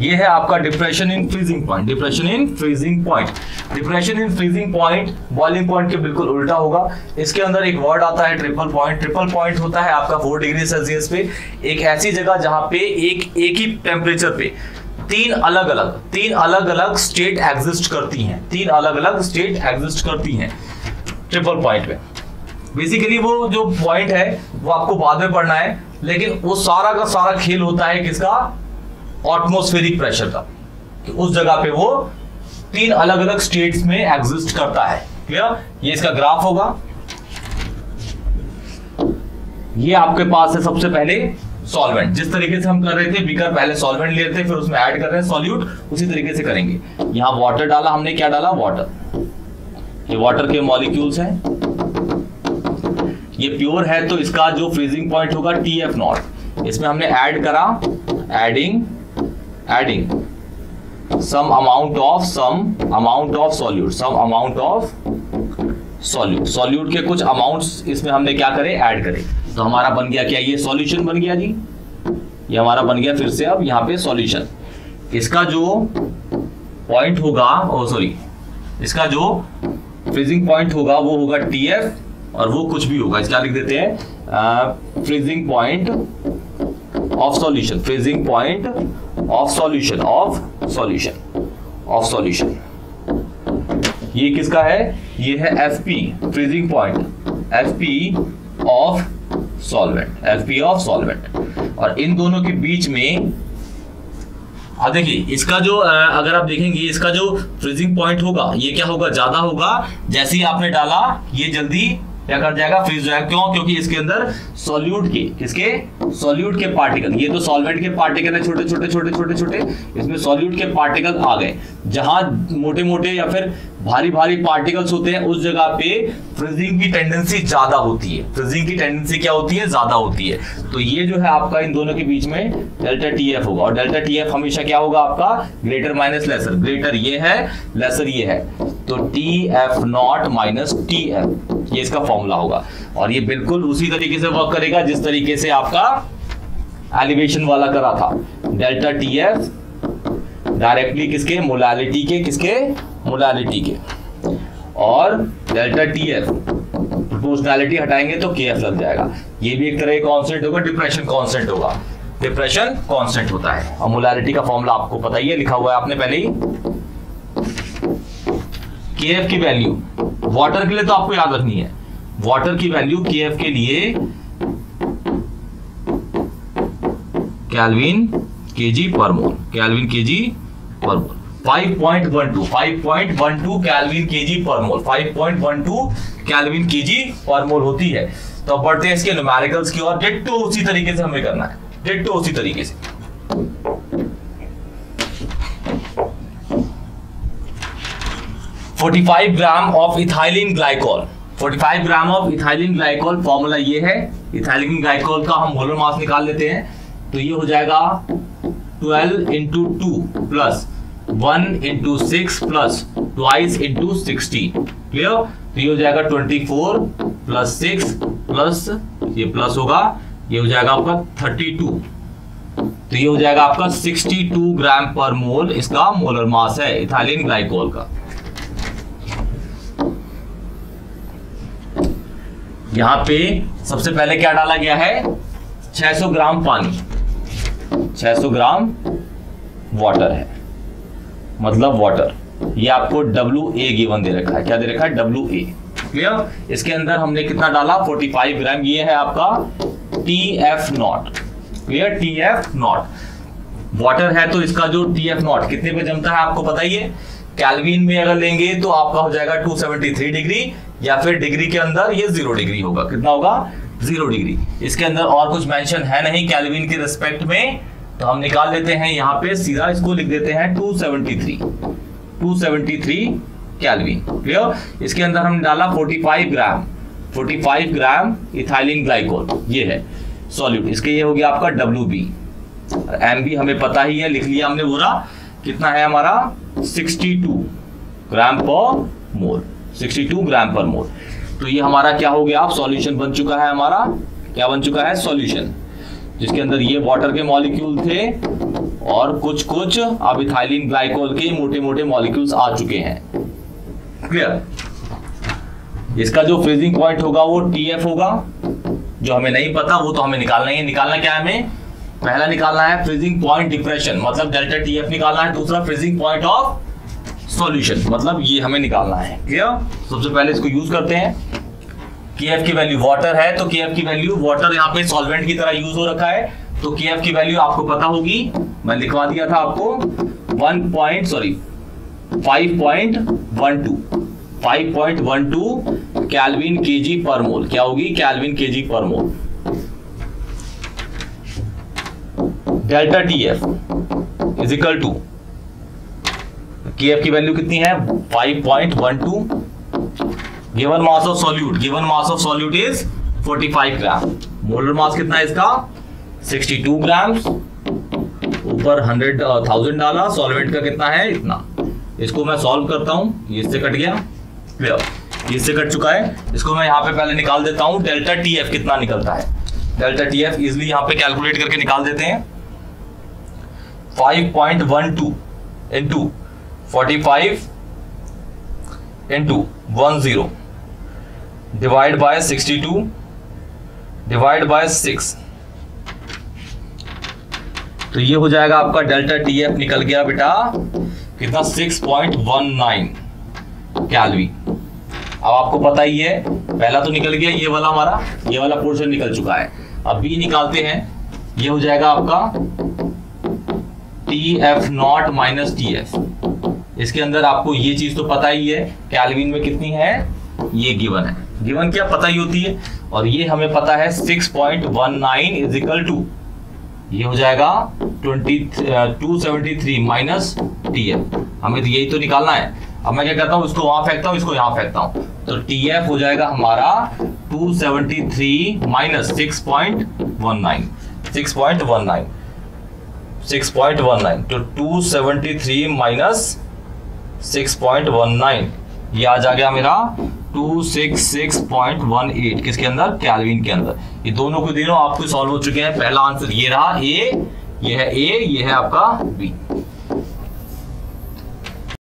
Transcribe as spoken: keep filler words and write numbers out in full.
ये है आपका depression in freezing point. Depression in freezing point depression in freezing point boiling point के बिल्कुल उल्टा होगा। इसके अंदर एक वर्ड आता है ट्रिपल पॉइंट। ट्रिपल पॉइंट होता है आपका फोर डिग्री सेल्सियस पे एक ऐसी जगह जहां पे एक एक ही टेम्परेचर पे तीन अलग अलग तीन अलग अलग स्टेट एग्जिस्ट करती हैं तीन अलग अलग स्टेट एग्जिस्ट करती हैं ट्रिपल पॉइंट में। बेसिकली वो जो पॉइंट है वो आपको बाद में पढ़ना है, लेकिन वो सारा का सारा खेल होता है किसका, ऑटमोस्फेरिक प्रेशर का, कि उस जगह पे वो तीन अलग अलग स्टेट्स में एग्जिस्ट करता है। क्लियर? ये इसका ग्राफ होगा। ये आपके पास है सबसे पहले सॉल्वेंट। जिस तरीके से हम कर रहे थे बीकर, पहले सॉल्वेंट ले रहे थे, फिर उसमें ऐड कर रहे हैं सॉल्यूट, उसी तरीके से करेंगे। यहां वाटर डाला हमने, क्या डाला, वाटर। ये वाटर के मॉलिक्यूल्स हैं, ये प्योर है तो इसका जो फ्रीजिंग पॉइंट होगा टी एफ नॉट, इसमें हमने ऐड करा adding adding some amount of some amount of solute some amount of solute solute के कुछ अमाउंट्स इसमें हमने क्या करे, ऐड करे। तो हमारा बन गया क्या, ये सॉल्यूशन बन गया जी, ये हमारा बन गया फिर से। अब यहाँ पे सॉल्यूशन इसका जो पॉइंट होगा, ओ सॉरी इसका जो फ्रीजिंग पॉइंट होगा वो होगा टी एफ, और वो कुछ भी होगा इसका लिख देते हैं freezing point of solution freezing point of solution of solution of solution ये किसका है, ये है F P freezing point, F P of solvent F P of solvent और इन दोनों के बीच में अब देखिए इसका जो, अगर आप देखेंगे इसका जो फ्रीजिंग पॉइंट होगा ये क्या होगा, ज्यादा होगा। जैसे ही आपने डाला ये जल्दी क्या कर जाएगा, फ्रीज हो जाएगा। क्यों? क्योंकि इसके अंदर सॉल्यूट के किसके सॉल्यूट के पार्टिकल, ये तो सॉल्वेंट के पार्टिकल है छोटे छोटे छोटे छोटे छोटे इसमें सॉल्यूट के पार्टिकल आ गए। जहां मोटे मोटे या फिर भारी भारी पार्टिकल्स होते हैं उस जगह पे फ्रीजिंग की टेंडेंसी ज्यादा होती है। फ्रीजिंग की टेंडेंसी क्या होती है, ज्यादा होती है। तो ये जो है आपका इन दोनों के बीच में डेल्टा टी एफ होगा, और डेल्टा टी एफ हमेशा क्या होगा आपका, ग्रेटर माइनस लेसर। ग्रेटर ये है, लेसर ये है, तो T F naught minus T F, ये इसका फॉर्मूला होगा। और ये बिल्कुल उसी तरीके से वर्क करेगा जिस तरीके से आपका एलिवेशन वाला करा था। डेल्टा टी एफ डायरेक्टली किसके, मोलालिटी के किसके मोलालिटी के, और डेल्टा टी एफ प्रोपोर्शनैलिटी हटाएंगे तो के एफ लग जाएगा। ये भी एक तरह का कांस्टेंट होगा, डिप्रेशन कांस्टेंट होगा, डिप्रेशन कांस्टेंट होता है। और मोलालिटी का फॉर्मूला आपको पता ही है, लिखा हुआ है आपने पहले ही। के एफ की वैल्यू वाटर के लिए तो आपको याद रखनी है, वाटर की वैल्यू के एफ के लिए कैल्विन केजी पर मोल kelvin KG per mole five point one two five point one two kelvin KG per mole five point one two kelvin KG per mole होती है। तो बढ़ते हैं इसके न्यूमेरिकल्स की ओर। डिट्टो उसी तरीके से हमें करना है, डिट्टो उसी तरीके से। पैंतालीस ग्राम ऑफ इथाइलिन ग्लाइकॉल पैंतालीस gram of ethylene glycol formula ये है। इथाइलिन ग्लाइकॉल का हम मोलर मास निकाल लेते हैं, तो ये हो जाएगा twelve into two plus one into six plus twice into sixty. Clear? तो ये हो जाएगा twenty four plus six plus, ये प्लस होगा, ये हो जाएगा आपका थर्टी टू। तो ये हो जाएगा आपका सिक्सटी टू ग्राम पर मोल इसका मोलर मास है इथाइलिन ग्लाइकोल का। यहाँ पे सबसे पहले क्या डाला गया है, छह सौ ग्राम पानी, छह सौ ग्राम वाटर है, मतलब वाटर। ये आपको डब्ल्यू ए गिवन दे रखा है, क्या दे रखा है, डब्ल्यू ए। क्लियर? इसके अंदर हमने कितना डाला, पैंतालीस ग्राम। ये है आपका T F naught. Clear? T F naught water है तो इसका जो टी एफ नॉट कितने पे जमता है आपको पता ही है। कैल्विन में अगर लेंगे तो आपका हो जाएगा दो सौ तिहत्तर डिग्री, या फिर डिग्री के अंदर ये जीरो डिग्री होगा। कितना होगा, जीरो डिग्री। इसके अंदर और कुछ मेंशन है नहीं कैल्विन के रिस्पेक्ट में, तो हम निकाल लेते हैं यहाँ पे सीधा, इसको लिख देते हैं दो सौ तिहत्तर दो सौ तिहत्तर कैल्विन। क्लियर? इसके अंदर हमने डाला पैंतालीस ग्राम पैंतालीस ग्राम इथाइलिन ग्लाइकोल, ये है सॉल्यूट। इसके ये हो गया आपका डब्ल्यू बी, एम बी हमें पता ही है, लिख लिया हमने पूरा। कितना है हमारा, बासठ ग्राम पर मोल बासठ ग्राम पर मोल। तो ये हमारा क्या हो गया, आप सॉल्यूशन बन चुका है हमारा, क्या बन चुका है, सॉल्यूशन। जिसके अंदर ये वाटर के मॉलिक्यूल थे और कुछ कुछ अब इथाइलिन ग्लाइकोल के मोटे मोटे मॉलिक्यूल्स आ चुके हैं। क्लियर। इसका जो फ्रीजिंग पॉइंट होगा वो टीएफ होगा, जो हमें नहीं पता, वो तो हमें निकालना ही है। निकालना क्या है हमें? पहला निकालना है फ्रीजिंग पॉइंट डिप्रेशन, मतलब डेल्टा टीएफ निकालना है। दूसरा फ्रीजिंग पॉइंट ऑफ सॉल्यूशन, मतलब ये हमें निकालना है। क्लियर। सबसे पहले इसको यूज करते हैं। केएफ की वैल्यू वाटर है, तो केएफ की वैल्यू वाटर यहाँ पे सॉल्वेंट की तरह यूज हो रखा है, तो केएफ की वैल्यू आपको पता होगी, मैं लिखवा दिया था आपको one point sorry five point one two kelvin KG per mole. क्या होगी? Kelvin KG per mole. Delta TF is equal to KF की वैल्यू कितनी है? Five point one two. Given mass of solute, given mass of solute is पैंतालीस gram. Molar mass कितना है इसका? बासठ ग्राम। ऊपर हंड्रेड थाउजेंड डाला, सॉल्वेंट का कितना है इतना। इसको मैं सॉल्व करता हूं, ये इससे कट गया, क्लियर, ये इससे कट चुका है। इसको मैं यहाँ पे पहले निकाल देता हूँ। डेल्टा टीएफ कितना निकलता है? डेल्टा टीएफ इजिली यहाँ पे कैलकुलेट करके निकाल देते हैं। Five point one two into पैंतालीस into one zero divide by बासठ डिवाइड बाय सिक्स, तो ये हो जाएगा आपका डेल्टा टीएफ निकल गया बेटा कितना? Six point one nine kelvin. अब आपको पता ही है, पहला तो निकल गया ये वाला हमारा, ये वाला पोर्शन निकल चुका है। अब बी निकालते हैं, ये हो जाएगा आपका T F naught minus T F. इसके अंदर आपको ये चीज तो पता ही है केल्विन में कितनी है, ये गिवन है, गिवन क्या पता ही होती है, और ये हमें पता है six point one nine is equal to ये हो जाएगा two seventy three minus TF. हमें तो यही तो निकालना है। अब मैं क्या करता हूँ, इसको वहां फेंकता हूँ, इसको यहाँ फेंकता हूँ, तो टीएफ हो जाएगा हमारा two seventy three minus six point one nine six point one nine six point one nine, तो two seventy three minus six point one nine, ये आ जा गया मेरा two sixty six point one eight. किसके अंदर? केल्विन के अंदर। ये दोनों को दोनों आपको सॉल्व हो चुके हैं। पहला आंसर ये रहा ए, ये है ए, ये है आपका बी।